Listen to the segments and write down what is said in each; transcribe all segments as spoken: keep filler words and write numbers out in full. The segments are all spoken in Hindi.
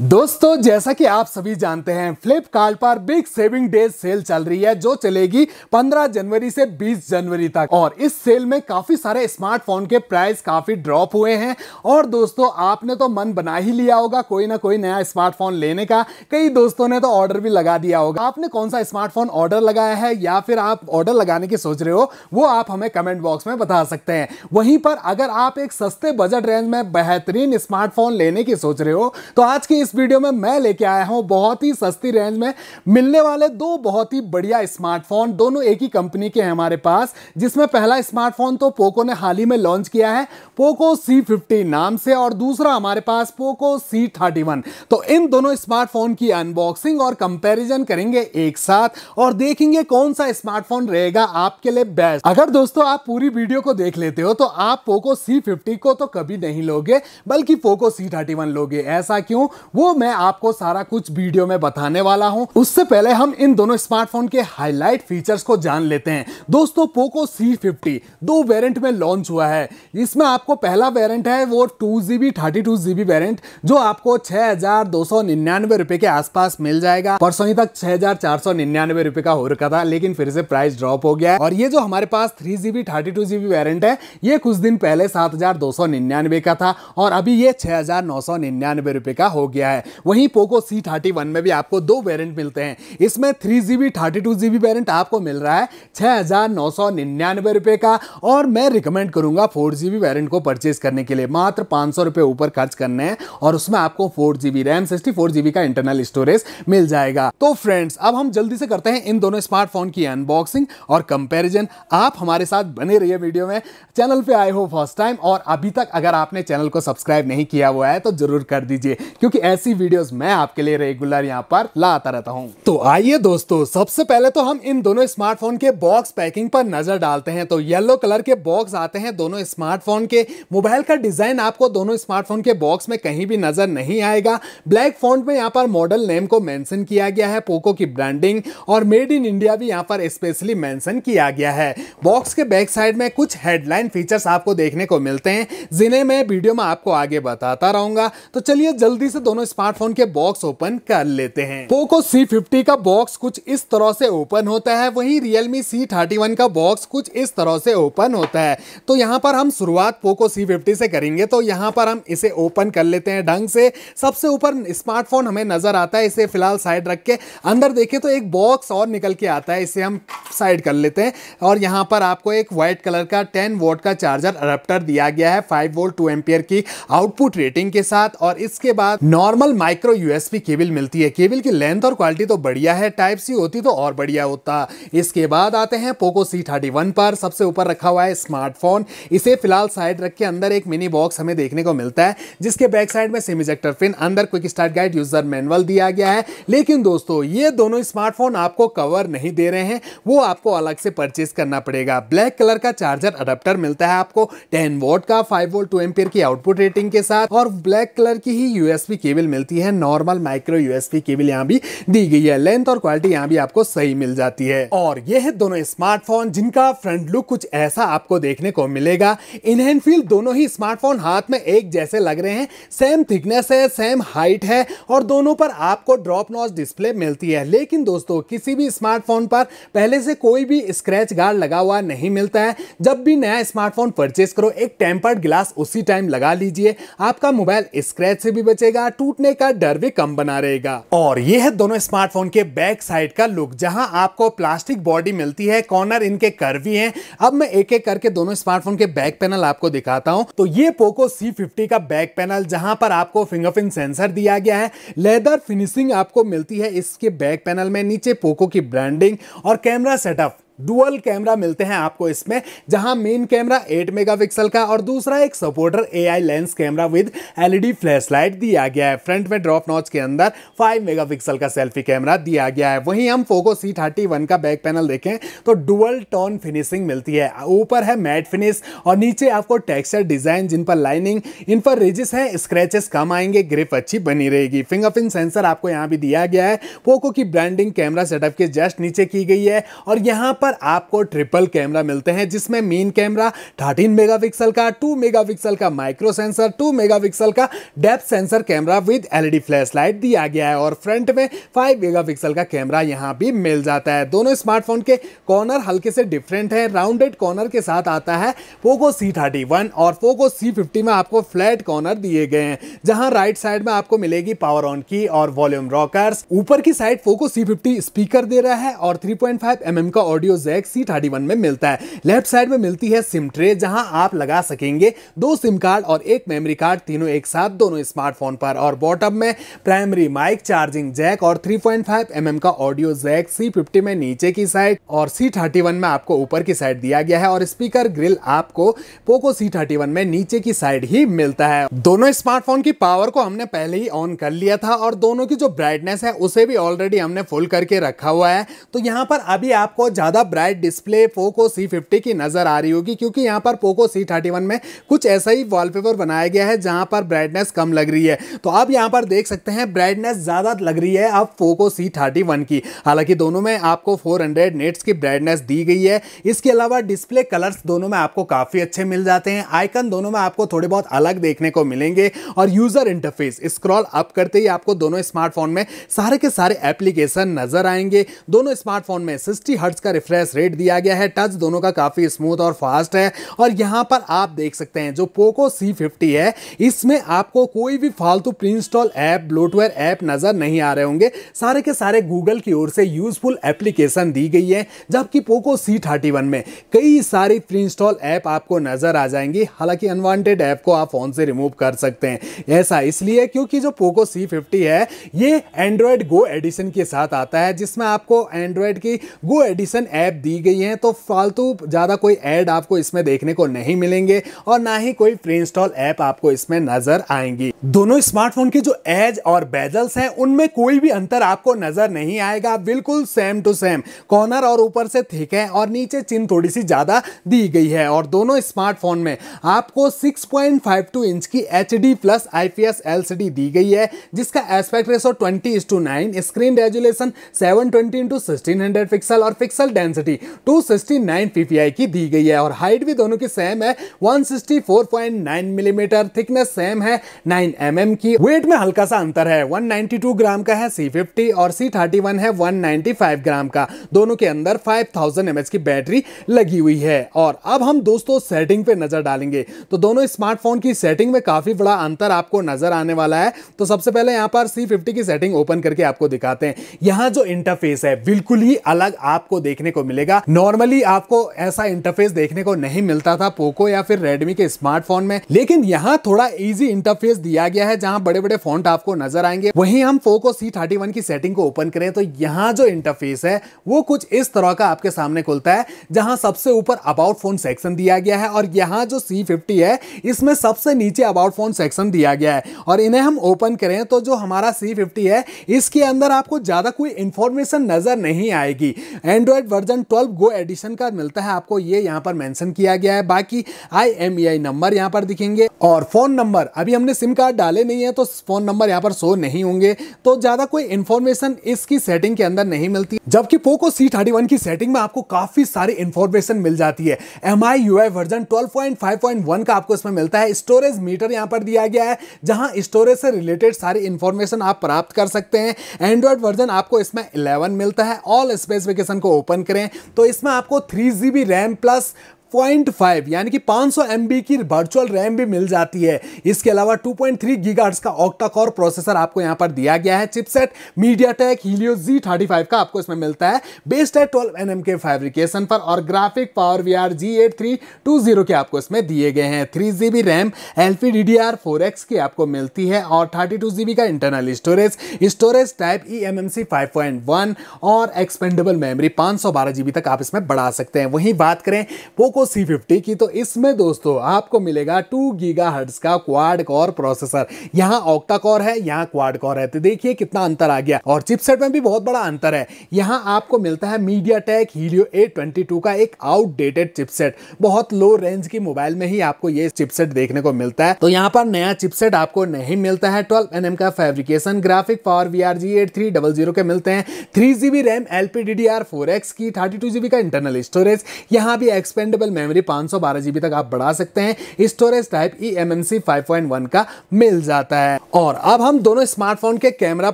दोस्तों जैसा कि आप सभी जानते हैं फ्लिपकार्ट पर बिग सेविंग डेज सेल चल रही है जो चलेगी पंद्रह जनवरी से बीस जनवरी तक। और इस सेल में काफी सारे स्मार्टफोन के प्राइस काफी ड्रॉप हुए हैं और दोस्तों आपने तो मन बना ही लिया होगा कोई ना कोई नया स्मार्टफोन लेने का। कई दोस्तों ने तो ऑर्डर भी लगा दिया होगा। आपने कौन सा स्मार्टफोन ऑर्डर लगाया है या फिर आप ऑर्डर लगाने की सोच रहे हो वो आप हमें कमेंट बॉक्स में बता सकते हैं। वहीं पर अगर आप एक सस्ते बजट रेंज में बेहतरीन स्मार्टफोन लेने की सोच रहे हो तो आज की इस वीडियो में मैं लेके आया हूं बहुत ही सस्ती रेंज में मिलने वाले दो बहुत ही बढ़िया स्मार्टफोन, दोनों एक ही कंपनी के हैं हमारे पास, जिसमें पहला स्मार्टफोन तो पोको ने हाल ही में लॉन्च किया है पोको सी फिफ्टी नाम से और दूसरा हमारे पास पोको सी थर्टी वन। तो इन दोनों स्मार्टफोन की अनबॉक्सिंग और कंपैरिजन करेंगे एक साथ और देखेंगे कौन सा स्मार्टफोन रहेगा आपके लिए बेस्ट। अगर दोस्तों आप पूरी वीडियो को देख लेते हो तो आप पोको सी फिफ्टी को तो कभी नहीं लोगे बल्कि पोको सी थर्टी वन लोगे। ऐसा क्यों वो मैं आपको सारा कुछ वीडियो में बताने वाला हूं। उससे पहले हम इन दोनों स्मार्टफोन के हाईलाइट फीचर्स को जान लेते हैं। दोस्तों पोको सी फिफ्टी दो वेरिएंट में लॉन्च हुआ है। इसमें आपको पहला वेरिएंट है वो two GB thirty two GB variant जो आपको छह हज़ार दो सौ निन्यानवे रुपए के आसपास मिल जाएगा। परसों ही तक छह हज़ार चार सौ निन्यानवे रुपए का हो रखा था लेकिन फिर से प्राइस ड्रॉप हो गया है। और ये जो हमारे पास three GB thirty two GB variant है ये कुछ दिन पहले सात हज़ार दो सौ निन्यानवे का था और अभी ये छह हज़ार नौ सौ निन्यानवे रुपए का हो गया है। वहीं पोको सी थर्टी वन में भी आपको दो वेरिएंट मिलते हैं। इसमें three GB thirty two GB variant आपको मिल रहा है छह हज़ार नौ सौ निन्यानवे रुपए का और मैं रिकमेंड करूंगा फोर जीबी वेरिएंट को परचेज करने के लिए मात्र पाँच सौ रुपए ऊपर खर्च करने हैं और उसमें आपको four GB RAM sixty four GB का इंटरनल स्टोरेज मिल जाएगा। तो फ्रेंड्स अब हम जल्दी से करते हैं इन दोनों स्मार्टफोन की अनबॉक्सिंग और कंपैरिजन। आप हमारे साथ बने रहिए वीडियो में। चैनल पे आए हो फर्स्ट टाइम और अभी तक अगर आपने चैनल को सब्सक्राइब नहीं किया हुआ है तो जरूर कर दीजिए क्योंकि ऐसी वीडियोस मैं आपके लिए रेगुलर यहाँ पर लाता रहता हूँ। तो आइए दोस्तों सबसे पहले तो हम इन दोनों स्मार्टफोन के बॉक्स पैकिंग पर नजर डालते हैं। तो येलो कलर के बॉक्स आते हैं दोनों स्मार्टफोन के। मोबाइल का डिजाइन आपको दोनों स्मार्टफोन के बॉक्स में कहीं भी नजर नहीं आएगा। ब्लैक फॉन्ट में यहाँ पर मॉडल नेम को मेंशन किया गया है, पोको की ब्रांडिंग और मेड इन इंडिया भी यहाँ पर स्पेशली मेंशन किया गया है। बॉक्स के बैक साइड में कुछ हेडलाइन फीचर्स आपको देखने को मिलते हैं जिन्हें मैं वीडियो में आपको आगे बताता रहूंगा। तो चलिए जल्दी से दोनों स्मार्टफोन के बॉक्स ओपन कर लेते हैं। पोको सी फिफ्टी का बॉक्स कुछ इस तरह से ओपन होता है, वहीं Realme सी थर्टी वन का बॉक्स कुछ इस तरह से ओपन होता है। तो यहाँ पर हम शुरुआत पोको सी फिफ्टी से करेंगे। तो यहाँ पर हम इसे ओपन कर लेते हैं ढंग से। सबसे ऊपर स्मार्टफोन हमें नजर आता है, इसे फिलहाल साइड रख के अंदर देखें तो एक बॉक्स और निकल के आता है, इसे हम साइड कर लेते हैं। और यहाँ पर आपको एक व्हाइट कलर का टेन वोल्ट का चार्जर अडैप्टर दिया गया है फाइव वोल्ट टू एम्पियर की आउटपुट रेटिंग के साथ और इसके बाद नॉर्मल माइक्रो यूएसबी केबल मिलती है। केबल की लेंथ और क्वालिटी तो बढ़िया है, टाइप सी होती तो और बढ़िया होता। इसके बाद आते हैं पोको सी थर्टी वन पर। सबसे ऊपर रखा हुआ है स्मार्टफोन, इसे फिलहाल साइड रख के अंदर एक मिनी बॉक्स हमें देखने को मिलता है जिसके बैक साइड में सिम इजेक्टर पिन, अंदर quick start guide, user manual दिया गया है। लेकिन दोस्तों ये दोनों स्मार्टफोन आपको कवर नहीं दे रहे हैं, वो आपको अलग से परचेज करना पड़ेगा। ब्लैक कलर का चार्जर अडप्टर मिलता है आपको टेन वोल्ट का, फाइव वोल्ट टू एम्पियर की आउटपुट रेटिंग के साथ और ब्लैक कलर की ही यूएसबी केबल मिलती है। नॉर्मल माइक्रो यूएसबी केबल यहाँ भी दी गई है। लेंथ और क्वालिटी यहाँ भी आपको सही मिल जाती है। और ये है दोनों स्मार्टफोन जिनका फ्रंट लुक कुछ ऐसा आपको देखने को मिलेगा। इनहैंड फील दोनों ही स्मार्टफोन हाथ में एक जैसे लग रहे हैं, सेम थिकनेस है, सेम हाइट है और दोनों पर आपको ड्रॉप नॉच डिस्प्ले मिलती है। लेकिन दोस्तों किसी भी स्मार्टफोन पर पहले से कोई भी स्क्रैच गार्ड लगा हुआ नहीं मिलता है। जब भी नया स्मार्टफोन परचेज करो एक टेम्पर्ड ग्लास उसी टाइम लगा लीजिए, आपका मोबाइल स्क्रैच से भी बचेगा, टूटने का डर भी कम बना रहेगा। और ये है दोनों स्मार्टफोन के बैक साइड का लुक जहां आपको प्लास्टिक बॉडी मिलती है, कॉर्नर इनके कर्वी हैं। अब मैं एक एक करके दोनों स्मार्टफोन के बैक पैनल आपको दिखाता हूं। तो ये पोको सी फिफ्टी का बैक पैनल जहां पर आपको फिंगरप्रिंट सेंसर दिया गया है, लेदर फिनिशिंग आपको मिलती है इसके बैक पैनल में, नीचे पोको की ब्रांडिंग और कैमरा सेटअप डुअल कैमरा मिलते हैं आपको इसमें, जहां मेन कैमरा आठ मेगापिक्सल का और दूसरा एक supporter AI lens camera with LED flashlight दिया गया है। फ्रंट में ड्रॉप नॉच के अंदर पाँच मेगापिक्सल का सेल्फी कैमरा दिया गया है। वहीं हम पोको सी थर्टी वन का बैक पैनल देखें तो डुअल टोन फिनिशिंग मिलती है, ऊपर है मैट फिनिश और नीचे आपको टेक्सचर डिजाइन जिन पर लाइनिंग, इन पर रेजिस है, स्क्रैचेस कम आएंगे, ग्रिप अच्छी बनी रहेगी। फिंगरप्रिंट सेंसर आपको यहाँ भी दिया गया है, पोको की ब्रांडिंग कैमरा सेटअप के जस्ट नीचे की गई है और यहाँ पर पर आपको ट्रिपल कैमरा मिलते हैं, जिसमें मेन कैमरा थर्टीन मेगापिक्सल का, टू मेगापिक्सल का माइक्रो सेंसर, टू मेगापिक्सल का depth sensor camera with LED flashlight दिया गया है और फ्रंट में फाइव मेगापिक्सल का कैमरा यहाँ भी मिल जाता है। दोनों स्मार्टफोन के कॉर्नर हल्के से डिफरेंट है, राउंडेड कॉर्नर के साथ आता है पोको सी थर्टी वन और पोको सी फिफ्टी में आपको फ्लैट कॉर्नर दिए गए हैं, जहां राइट साइड में आपको मिलेगी पावर ऑन की और वॉल्यूम रॉकर्स। ऊपर की side Poco C fifty speaker दे रहा है और three point five M M का audio jack C thirty one में मिलता है। लेफ्ट साइड में मिलती है सिम ट्रे, जहां आप लगा सकेंगे दो सिम कार्ड और एक मेमोरी कार्ड, तीनों एक साथ दोनों स्मार्टफोन पर। और बॉटम में प्राइमरी माइक, चार्जिंग जैक और three point five M M का ऑडियो जैक सी फिफ्टी में नीचे की साइड और सी थर्टी वन में आपको ऊपर की साइड दिया गया है और स्पीकर ग्रिल आपको पोको सी थर्टी वन में नीचे की साइड ही मिलता है। दोनों स्मार्टफोन की पावर को हमने पहले ही ऑन कर लिया था और दोनों की जो ब्राइटनेस है उसे भी ऑलरेडी हमने फुल करके रखा हुआ है, तो यहाँ पर अभी आपको ज्यादा bright display Poco C fifty की नजर आ रही होगी, क्योंकि यहाँ पर पोको सी थर्टी वन में कुछ ऐसा ही वॉलपेपर बनाया गया है जहां पर ब्राइटनेस कम लग रही है। तो आप यहाँ पर देख सकते हैं ब्राइटनेस ज्यादा लग रही है अब पोको सी थर्टी वन की। हालांकि दोनों में आपको फोर हंड्रेड निट्स की ब्राइटनेस दी गई है। इसके अलावा डिस्प्ले कलर्स दोनों में आपको काफी अच्छे मिल जाते हैं, आइकन दोनों में आपको थोड़े बहुत अलग देखने को मिलेंगे और यूजर इंटरफेस स्क्रॉल अप करते ही आपको दोनों स्मार्टफोन में सारे के सारे एप्लीकेशन नजर आएंगे। दोनों स्मार्टफोन में सिक्सटी हर्ट्ज का रिफ्रेश रेट दिया गया है, टच दोनों का काफी स्मूथ और फास्ट है। और यहाँ पर आप देख सकते हैं जो पोको सी फिफ्टी है इसमें आपको कोई भी फालतू pre install app, bloatware app नजर नहीं आ रहे होंगे, सारे के सारे गूगल की ओर से यूजफुल एप्लीकेशन दी गई है, जबकि पोको सी थर्टी वन में कई सारी प्री इंस्टॉल ऐप आपको नजर आ जाएंगी। हालांकि अनवांटेड ऐप को आप फोन से रिमूव कर सकते हैं, ऐसा इसलिए क्योंकि जो पोको सी फिफ्टी है ये एंड्रॉयड गो एडिशन के साथ आता है, जिसमें आपको एंड्रॉयड की गो एडिशन ऐप दी गई है, तो फालतू ज़्यादा कोई ऐड आपको इसमें देखने को नहीं मिलेंगे और ना ही कोई प्री इंस्टॉल ऐप आपको इसमें नजर आएंगी। दोनों स्मार्टफोन के जो एज और बेजल्स हैं उनमें कोई भी अंतर आपको नजर नहीं आएगा, बिल्कुल सेम टू सेम। कॉर्नर और ऊपर से थिक है और नीचे चिन थोड़ी सी ज़्यादा दी गई है। और दोनों स्मार्टफोन में आपको six point five two inch की एचडी प्लस आईपीएस एलसीडी दी गई है, जिसका aspect ratio twenty is to nine, screen resolution seven twenty into sixteen hundred pixel और pixel density two sixty nine P P I की दी गई है। और हाइट भी दोनों की सेम है one sixty four point nine millimetre, thickness same है नाइन एम एम की। वेट में हल्का सा अंतर है, वन नाइंटी टू ग्राम का है सी फिफ्टी और सी थर्टी वन है वन नाइंटी फाइव ग्राम का। दोनों के अंदर फाइव थाउजेंड एम एच की बैटरी लगी हुई है। और अब हम दोस्तों सेटिंग पे नजर डालेंगे तो दोनों स्मार्टफोन की सेटिंग में काफी बड़ा अंतर आपको नजर आने वाला है। तो सबसे पहले यहां पर सी फिफ्टी की सेटिंग ओपन करके आपको दिखाते हैं। यहां जो इंटरफेस है बिल्कुल ही अलग आपको देखने को मिलेगा। नॉर्मली आपको ऐसा इंटरफेस देखने को नहीं मिलता था पोको या फिर रेडमी के स्मार्टफोन में, लेकिन यहां थोड़ा इजी इंटरफेस दिया गया है जहां बड़े बड़े फॉन्ट आपको नजर आएंगे। वहीं हम पोको सी थर्टी वन की सेटिंग को ओपन करें तो यहां जो इंटरफेस है वो कुछ इस तरह का आपके सामने खुलता है, जहां सबसे ऊपर अबाउट फोन सेक्शन दिया गया है और यहाँ जो सी फिफ्टी है इसमें सबसे नीचे अबाउट फोन सेक्शन दिया गया है। और इन्हें हम ओपन करें तो जो हमारा सी फिफ्टी है इसके अंदर आपको ज़्यादा कोई इंफॉर्मेशन नज़र नहीं आएगी। Android version twelve go edition का मिलता है आपको, ये यहाँ पर मेंशन किया गया है। बाकी I M E I number यहाँ पर दिखेंगे और फ़ोन नंबर, अभी हमने सिम कार्ड डाले नहीं है तो फ़ोन नंबर यहाँ पर शो नहीं होंगे, तो ज़्यादा कोई इंफॉर्मेशन इसकी सेटिंग के अंदर नहीं मिलती। जबकि पोको सी थर्टी वन की सेटिंग में आपको काफ़ी सारी इंफॉर्मेशन मिल जाती है। M I U I version twelve point five point one का आपको इसमें मिलता है। स्टोरेज मीटर यहाँ पर दिया गया है, जहाँ स्टोरेज से रिलेटेड सारी इंफॉर्मेशन आप प्राप्त कर सकते हैं। एंड्रॉयड वर्जन आपको इसमें इलेवन मिलता है। ऑल स्पेसिफिकेशन को ओपन करें तो इसमें आपको three G B RAM plus point five यानी कि फाइव हंड्रेड एम बी की वर्चुअल रैम भी मिल जाती है। इसके अलावा टू पॉइंट थ्री गीगाहर्ट्ज़ का ऑक्टा कोर प्रोसेसर आपको यहाँ पर दिया गया है। Chipset MediaTek Helio G thirty five का आपको इसमें मिलता है, बेस्ड है ट्वेल्व एन एम के फैब्रिकेशन पर। और graphic power VR G eight three two zero के आपको इसमें दिए गए हैं। Three G B RAM L P D D R four X की आपको मिलती है और थर्टी टू जी बी का इंटरनल स्टोरेज, स्टोरेज टाइप ई M M C five point one और एक्सपेंडेबल मेमोरी पाँच सौ बारह जी बी तक आप इसमें बढ़ा सकते हैं। वहीं बात करें पोको पोको सी फिफ्टी की, तो इसमें दोस्तों आपको मिलेगा टू गीगाहर्ट्ज का क्वाड कोर प्रोसेसर। यहाँ ऑक्टा कोर है, यहाँ क्वाड कोर है, तो देखिए कितना अंतर आ गया। और चिपसेट में भी बहुत बड़ा अंतर है। यहाँ आपको मिलता है MediaTek Helio A twenty two का एक आउटडेटेड चिपसेट। बहुत लो रेंज की मोबाइल में ही आपको ये चिपसेट देखने को मिलता है, तो यहाँ पर नया चिपसेट आपको नहीं मिलता है। ट्वेल्व एन एम का fabrication, graphic power V R G eight three zero zero के मिलते हैं। Three G B RAM L P D D R four X की, थर्टी टू जी बी का इंटरनल स्टोरेज। यहाँ भी एक्सपेंडेबल मेमोरी पाँच सौ बारह जी बी तक आप बढ़ा सकते हैं। स्टोरेज टाइप ई M M C five point one का मिल जाता है। और अब हम दोनों स्मार्टफोन के कैमरा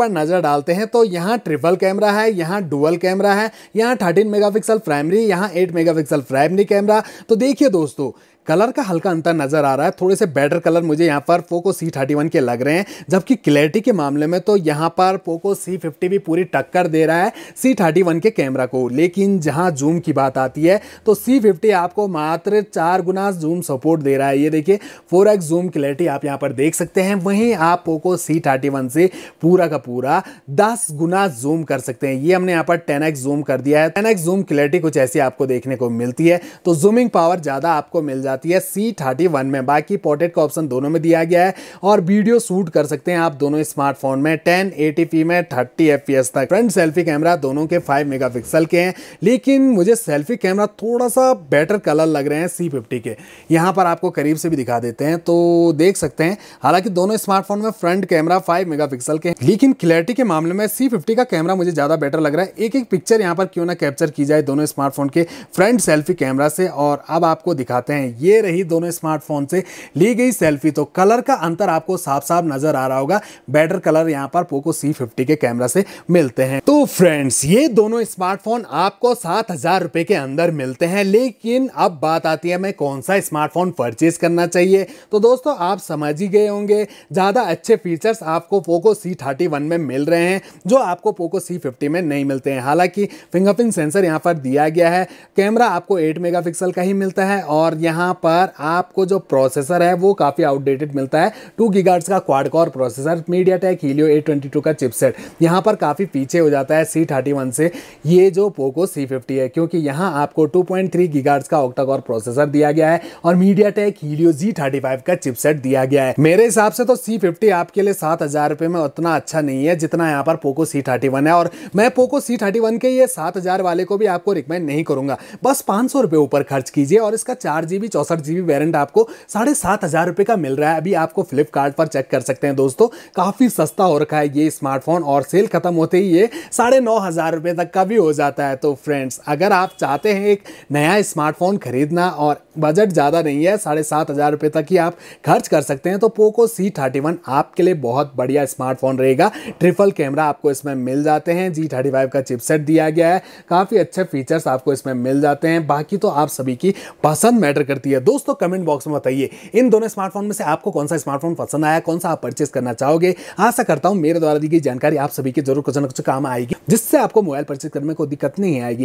पर नजर डालते हैं, तो यहाँ ट्रिपल कैमरा है, यहाँ डुअल कैमरा है, यहाँ थर्टीन मेगापिक्सल प्राइमरी, यहाँ एट मेगापिक्सल प्राइमरी कैमरा। तो देखिए दोस्तों, कलर का हल्का अंतर नजर आ रहा है। थोड़े से बेटर कलर मुझे यहाँ पर पोको सी थर्टी वन के लग रहे हैं, जबकि क्लैरिटी के मामले में तो यहाँ पर पोको सी फिफ्टी भी पूरी टक्कर दे रहा है सी थर्टी वन के कैमरा को। लेकिन जहाँ जूम की बात आती है तो सी फिफ्टी आपको मात्र चार गुना जूम सपोर्ट दे रहा है। ये देखिए फोर एक्स जूम क्लैरिटी आप यहाँ पर देख सकते हैं। वहीं आप पोको सी थर्टी वन से पूरा का पूरा दस गुना जूम कर सकते हैं। ये हमने यहाँ पर टेन एक्स जूम कर दिया है। टेन एक्स जूम क्लैरिटी कुछ ऐसी आपको देखने को मिलती है, तो जूमिंग पावर ज़्यादा आपको मिल आती है सी थर्टी वन में। बाकी पोर्ट्रेट का ऑप्शन दोनों में दिया गया है और वीडियो शूट कर सकते हैं आप दोनों स्मार्टफोन में टेन एटी पी में थर्टी एफ पी एस तक। फ्रंट सेल्फी कैमरा दोनों के फाइव मेगापिक्सल के हैं, लेकिन मुझे सेल्फी कैमरा थोड़ा सा बेटर कलर लग रहे हैं सी फिफ्टी के। यहाँ पर आपको करीब से भी दिखा देते हैं तो देख सकते हैं। हालांकि दोनों स्मार्टफोन में फ्रंट कैमरा फाइव मेगापिक्सल के, लेकिन क्लैरिटी के मामले में सी फिफ्टी का कैमरा मुझे ज्यादा बेटर लग रहा है। एक एक पिक्चर यहाँ पर क्यों ना कैप्चर की जाए दोनों स्मार्टफोन के फ्रंट सेल्फी कैमरा से। और अब आपको दिखाते हैं, ये रही दोनों स्मार्टफोन से ली गई सेल्फी। तो कलर का अंतर आपको साफ साफ नजर आ रहा होगा। बेटर कलर यहां पर पोको सी फिफ्टी के कैमरा से मिलते हैं। तो फ्रेंड्स, ये दोनों स्मार्टफोन आपको सात हजार रुपए के अंदर मिलते हैं। लेकिन अब बात आती है, मैं कौन सा स्मार्टफोन परचेज करना चाहिए। तो दोस्तों, आप समझ ही गए होंगे, ज्यादा अच्छे फीचर्स आपको पोको सी थर्टी वन में मिल रहे हैं जो आपको पोको सी फिफ्टी में नहीं मिलते हैं। हालांकि फिंगरप्रिंट सेंसर यहाँ पर दिया गया है। कैमरा आपको एट मेगा पिक्सल का ही मिलता है और यहाँ पर आपको जो प्रोसेसर है वो काफी आउटडेटेड मिलता है। टू गीगाहर्ट्ज का quad core processor, MediaTek Helio A twenty two का चिपसेट। यहाँ पर काफी पीछे हो जाता है सी थर्टी वन से ये जो पोको सी फिफ्टी है, क्योंकि यहाँ आपको टू पॉइंट थ्री गीगाहर्ट्ज का ऑक्टा कोर प्रोसेसर दिया गया है और MediaTek Helio G thirty five का चिपसेट दिया गया है। मेरे हिसाब से तो सी फिफ्टी आपके लिए सात हजार रुपए में उतना अच्छा नहीं है जितना यहाँ पर पोको सी थर्टी वन है। और मैं पोको सी थर्टी वन के ये सात हजार वाले को भी आपको रिकमेंड नहीं करूंगा। बस पांच सौ रुपए ऊपर खर्च कीजिए। और इसका चार जीबी चौसठ जीबी वेरिएंट आपको साढ़े सात हजार रुपए का मिल रहा है। अभी आपको फ्लिपकार्ट पर चेक कर सकते हैं दोस्तों, काफी सस्ता हो रखा है ये स्मार्टफोन। और सेल खत्म होते ही ये साढ़े नौ हजार रुपए तक का भी हो जाता है। तो फ्रेंड्स, अगर आप चाहते हैं एक नया स्मार्टफोन खरीदना और बजट ज्यादा नहीं है, साढ़े सात हजार रुपए तक ही आप खर्च कर सकते हैं, तो पोको सी थर्टी वन आपके लिए बहुत बढ़िया स्मार्टफोन रहेगा। ट्रिपल कैमरा आपको इसमें मिल जाते हैं, जी थर्टी फाइव का चिपसेट दिया गया है, काफी अच्छे फीचर्स आपको इसमें मिल जाते हैं। बाकी तो आप सभी की पसंद मैटर करती है। दोस्तों, कमेंट बॉक्स में बताइए इन दोनों स्मार्टफोन में से आपको कौन सा स्मार्टफोन पसंद आया, कौन सा आप परचेज करना चाहोगे। आशा करता हूं मेरे द्वारा दी गई जानकारी आप सभी के जरूर कुछ ना कुछ काम आएगी, जिससे आपको मोबाइल परचेज करने को दिक्कत नहीं आएगी।